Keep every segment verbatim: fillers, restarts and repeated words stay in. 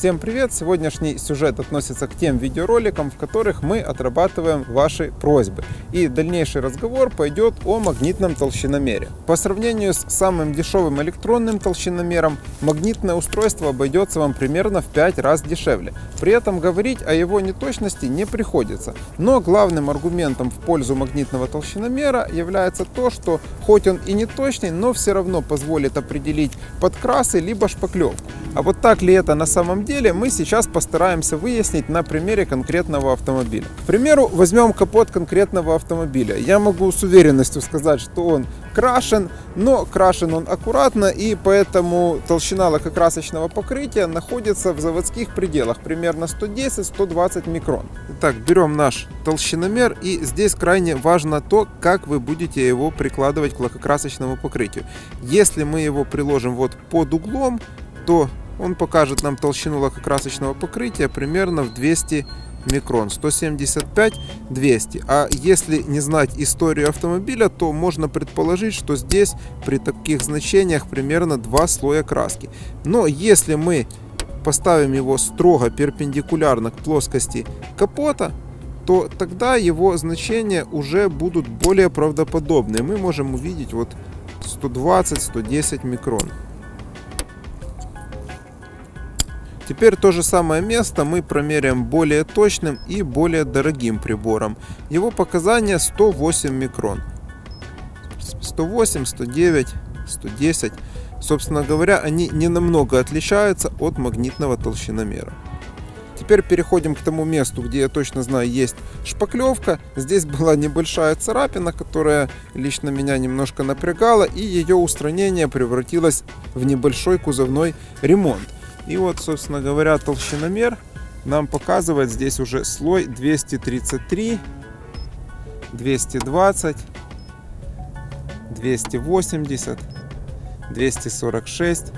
Всем привет! Сегодняшний сюжет относится к тем видеороликам, в которых мы отрабатываем ваши просьбы. И дальнейший разговор пойдет о магнитном толщиномере. По сравнению с самым дешевым электронным толщиномером, магнитное устройство обойдется вам примерно в пять раз дешевле. При этом говорить о его неточности не приходится. Но главным аргументом в пользу магнитного толщиномера является то, что хоть он и неточный, но все равно позволит определить подкрасы либо шпаклевку. А вот так ли это на самом деле? Мы сейчас постараемся выяснить на примере конкретного автомобиля. К примеру, возьмем капот конкретного автомобиля. Я могу с уверенностью сказать, что он крашен, но крашен он аккуратно, и поэтому толщина лакокрасочного покрытия находится в заводских пределах, примерно сто десять — сто двадцать микрон. Итак, берем наш толщиномер, и здесь крайне важно то, как вы будете его прикладывать к лакокрасочному покрытию. Если мы его приложим вот под углом, то он покажет нам толщину лакокрасочного покрытия примерно в двести микрон, сто семьдесят пять — двести. А если не знать историю автомобиля, то можно предположить, что здесь при таких значениях примерно два слоя краски. Но если мы поставим его строго перпендикулярно к плоскости капота, то тогда его значения уже будут более правдоподобные. Мы можем увидеть вот сто двадцать — сто десять микрон. Теперь то же самое место мы промеряем более точным и более дорогим прибором. Его показания сто восемь микрон. сто восемь, сто девять, сто десять. Собственно говоря, они не намного отличаются от магнитного толщиномера. Теперь переходим к тому месту, где я точно знаю, есть шпаклевка. Здесь была небольшая царапина, которая лично меня немножко напрягала, и ее устранение превратилось в небольшой кузовной ремонт. И вот, собственно говоря, толщиномер нам показывает здесь уже слой двести тридцать три, двести двадцать, двести восемьдесят, двести сорок шесть,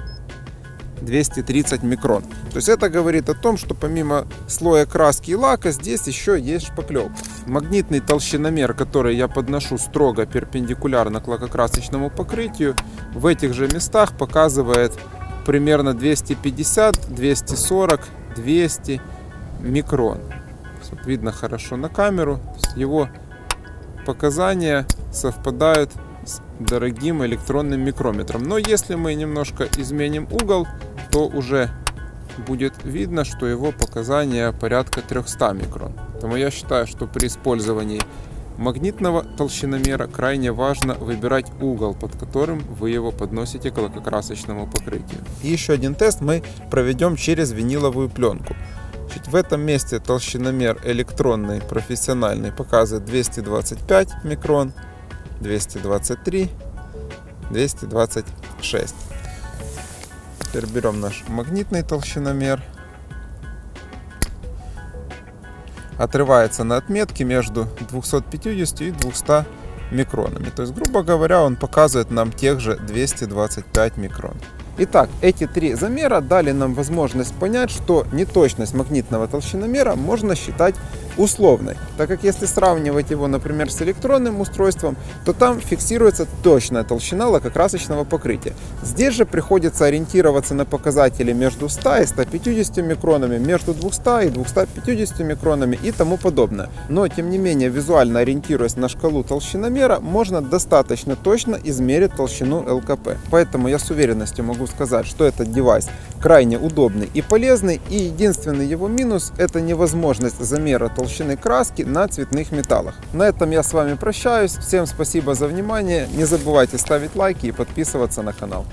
двести тридцать микрон. То есть это говорит о том, что помимо слоя краски и лака здесь еще есть шпаклевка. Магнитный толщиномер, который я подношу строго перпендикулярно к лакокрасочному покрытию, в этих же местах показывает примерно двести пятьдесят, двести сорок, двести микрон. Видно хорошо на камеру. Его показания совпадают с дорогим электронным микрометром. Но если мы немножко изменим угол, то уже будет видно, что его показания порядка триста микрон. Поэтому я считаю, что при использовании магнитного толщиномера крайне важно выбирать угол, под которым вы его подносите к лакокрасочному покрытию. И еще один тест мы проведем через виниловую пленку. В этом месте толщиномер электронный, профессиональный, показывает двести двадцать пять микрон, двести двадцать три, двести двадцать шесть. Теперь берем наш магнитный толщиномер. Отрывается на отметке между двумястами пятьюдесятью и двумястами микронами. То есть, грубо говоря, он показывает нам тех же двести двадцать пять микрон. Итак, эти три замера дали нам возможность понять, что неточность магнитного толщиномера можно считать условной, так как если сравнивать его, например, с электронным устройством, то там фиксируется точная толщина лакокрасочного покрытия. Здесь же приходится ориентироваться на показатели между ста и ста пятьюдесятью микронами, между двумястами и двумястами пятьюдесятью микронами и тому подобное. Но, тем не менее, визуально ориентируясь на шкалу толщиномера, можно достаточно точно измерить толщину ЛКП. Поэтому я с уверенностью могу сказать, что этот девайс крайне удобный и полезный, и единственный его минус – это невозможность замера толщины краски на цветных металлах. На этом я с вами прощаюсь. Всем спасибо за внимание. Не забывайте ставить лайки и подписываться на канал.